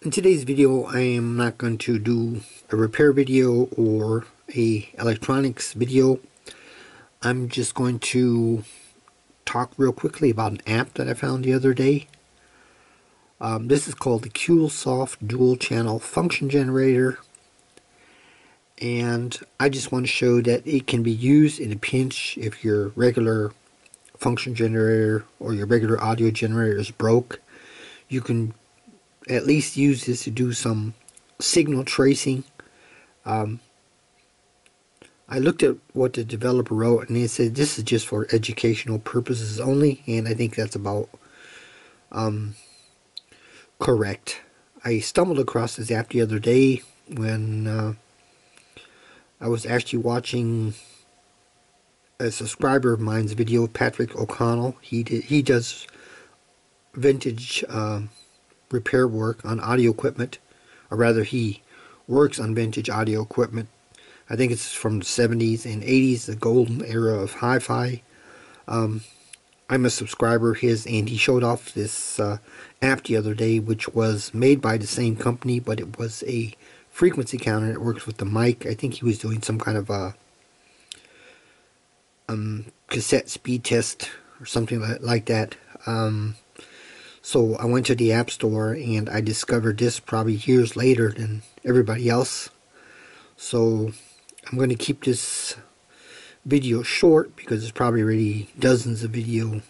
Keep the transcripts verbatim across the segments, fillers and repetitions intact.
In today's video I am not going to do a repair video or a electronics video. I'm just going to talk real quickly about an app that I found the other day. Um, this is called the Keuwlsoft Dual Channel Function Generator, and I just want to show that it can be used in a pinch if your regular function generator or your regular audio generator is broke. You can at least use this to do some signal tracing. Um, I looked at what the developer wrote, and he said this is just for educational purposes only, and I think that's about um, correct. I stumbled across this app the other day when uh, I was actually watching a subscriber of mine's video, Patrick O'Connell. He did, he does vintage Uh, repair work on audio equipment, or rather he works on vintage audio equipment. I think it's from the seventies and eighties, the golden era of hi-fi. Um, I'm a subscriber of his, and he showed off this uh, app the other day, which was made by the same company, but it was a frequency counter that works with the mic. I think he was doing some kind of a um, cassette speed test or something like that. Um, So I went to the App Store and I discovered this probably years later than everybody else. So I'm going to keep this video short because there's probably already dozens of videos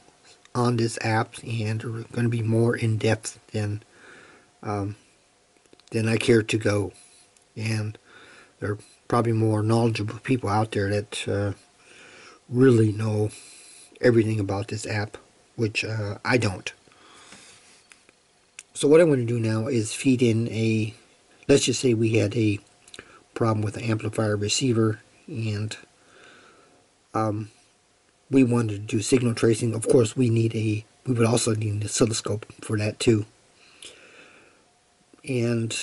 on this app, and they're going to be more in depth than um, than I care to go. And there are probably more knowledgeable people out there that uh, really know everything about this app, which uh, I don't. So what I'm going to do now is feed in a, let's just say we had a problem with an amplifier receiver, and um, we wanted to do signal tracing. Of course, we need a, we would also need an oscilloscope for that too. And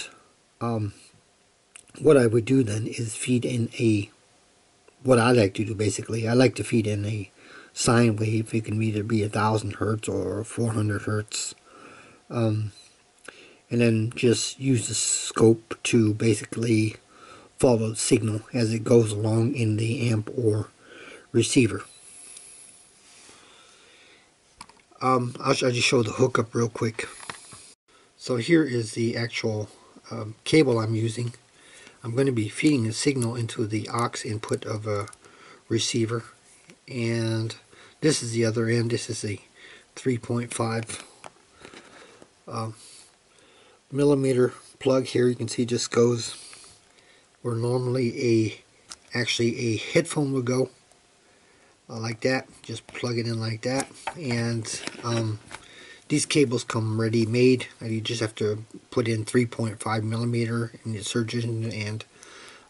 um, what I would do then is feed in a, what I like to do basically, I like to feed in a sine wave. It can either be a thousand hertz or four hundred hertz. Um, and then just use the scope to basically follow the signal as it goes along in the amp or receiver. Um, I'll, I'll just show the hookup real quick. So here is the actual um, cable I'm using. I'm going to be feeding a signal into the aux input of a receiver, and this is the other end. This is a three point five Um, millimeter plug here. You can see just goes where normally a actually a headphone would go, uh, like that. Just plug it in like that, and um, these cables come ready made. You just have to put in three point five millimeter and insert it in, and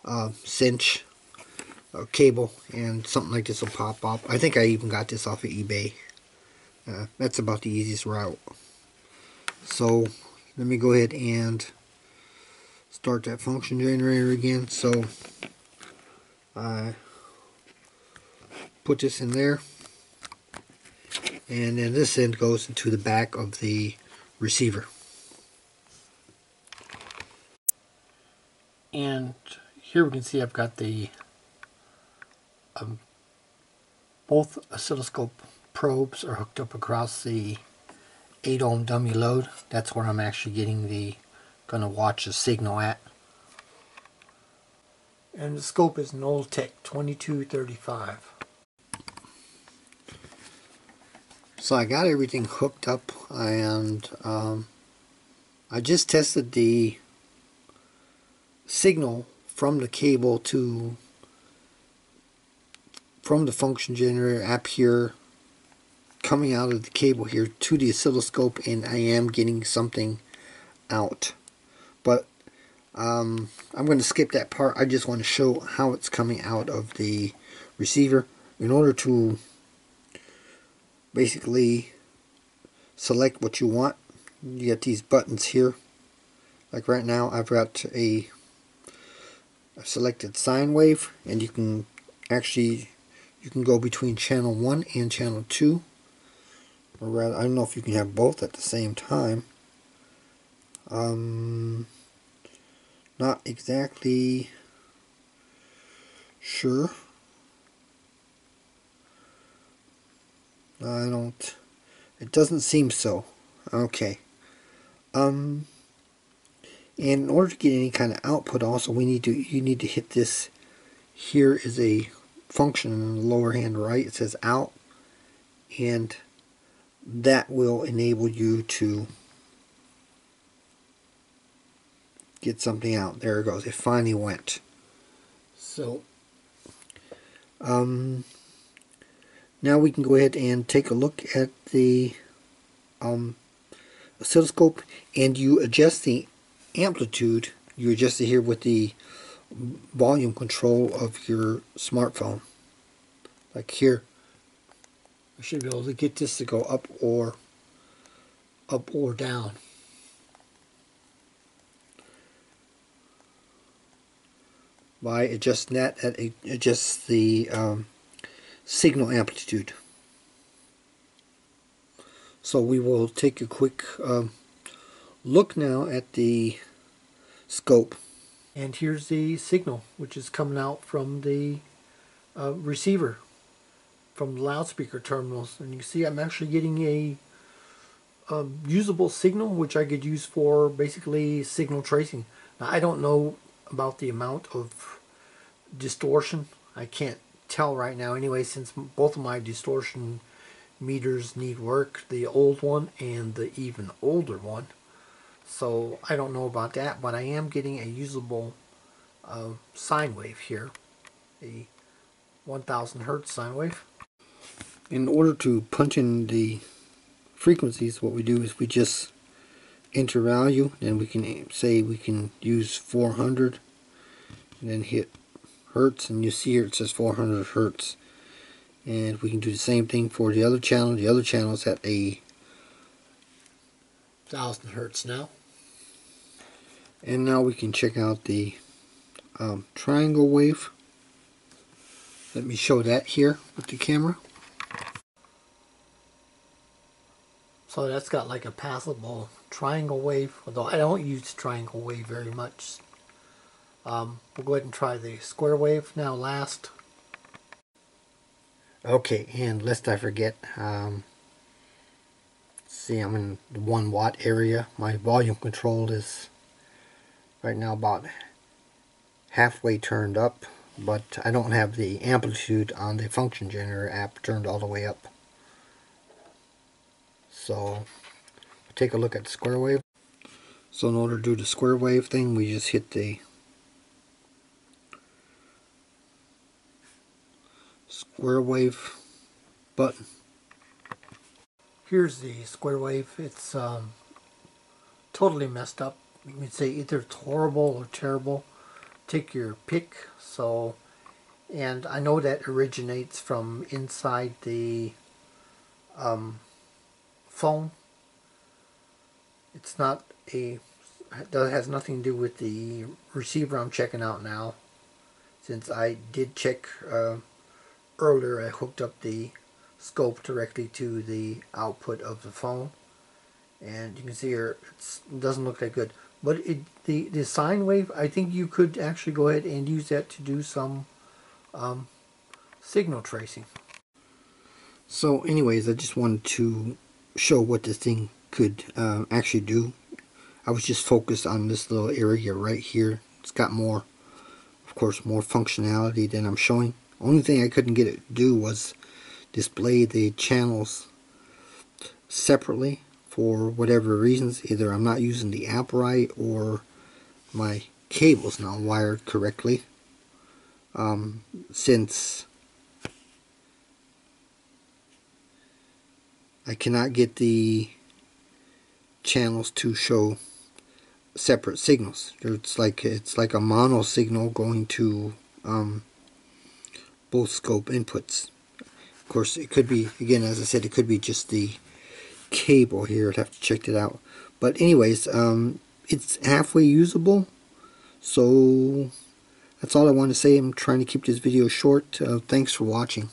uh, cinch a cable, and something like this will pop up. I think I even got this off of eBay. Uh, that's about the easiest route. So let me go ahead and start that function generator again. So I uh, put this in there, and then this end goes into the back of the receiver. And here we can see I've got the um, both oscilloscope probes are hooked up across the eight ohm dummy load. That's where I'm actually getting the, gonna watch the signal at. And the scope is an old Tech twenty-two thirty-five. So I got everything hooked up, and um, I just tested the signal from the cable to, from the function generator app here, coming out of the cable here to the oscilloscope, and I am getting something out, but um, I'm going to skip that part. I just want to show how it's coming out of the receiver. In order to basically select what you want, you get these buttons here. Like right now I've got a, a selected sine wave, and you can actually you can go between channel one and channel two. Or rather, I don't know if you can have both at the same time. Um, not exactly sure. I don't, it doesn't seem so. Okay. Um, and in order to get any kind of output also, we need to, you need to hit this. Here is a function in the lower hand right. It says out, and that will enable you to get something out. There it goes. It finally went. So, um, now we can go ahead and take a look at the um, oscilloscope, and you adjust the amplitude. You adjust it here with the volume control of your smartphone. Like here, I should be able to get this to go up or up or down. By adjusting that, that adjusts the um, signal amplitude. So we will take a quick um, look now at the scope. And here's the signal which is coming out from the uh, receiver, from the loudspeaker terminals. And you can see I'm actually getting a, a usable signal which I could use for basically signal tracing. Now, I don't know about the amount of distortion. I can't tell right now anyway, since both of my distortion meters need work, the old one and the even older one. So I don't know about that, but I am getting a usable uh, sine wave here, a one thousand hertz sine wave. In order to punch in the frequencies, what we do is we just enter value, and we can say we can use four hundred, and then hit hertz, and you see here it says four hundred hertz. And we can do the same thing for the other channel. The other channel is at a thousand hertz now. And now we can check out the um, triangle wave. Let me show that here with the camera. So that's got like a passable triangle wave, although I don't use triangle wave very much. Um, we'll go ahead and try the square wave now last. Okay, and lest I forget, um, see, I'm in the one watt area. My volume control is right now about halfway turned up, but I don't have the amplitude on the function generator app turned all the way up. So take a look at the square wave. So in order to do the square wave thing, we just hit the square wave button. Here's the square wave. It's um, totally messed up. You can say either it's horrible or terrible. Take your pick. So, and I know that originates from inside the um, phone. It's not a, it has nothing to do with the receiver I'm checking out now. Since I did check uh, earlier, I hooked up the scope directly to the output of the phone, and you can see here it's, it doesn't look that good. But it, the, the sine wave, I think you could actually go ahead and use that to do some um, signal tracing. So anyways, I just wanted to show what this thing could uh, actually do. I was just focused on this little area right here. It's got more, of course, more functionality than I'm showing. Only thing I couldn't get it to do was display the channels separately for whatever reasons. Either I'm not using the app right, or my cable's not wired correctly. Um, since I cannot get the channels to show separate signals, it's like it's like a mono signal going to um, both scope inputs. Of course, it could be, again, as I said, it could be just the cable here. I'd have to check it out. But anyways, um, it's halfway usable. So that's all I want to say. I'm trying to keep this video short. Uh, thanks for watching.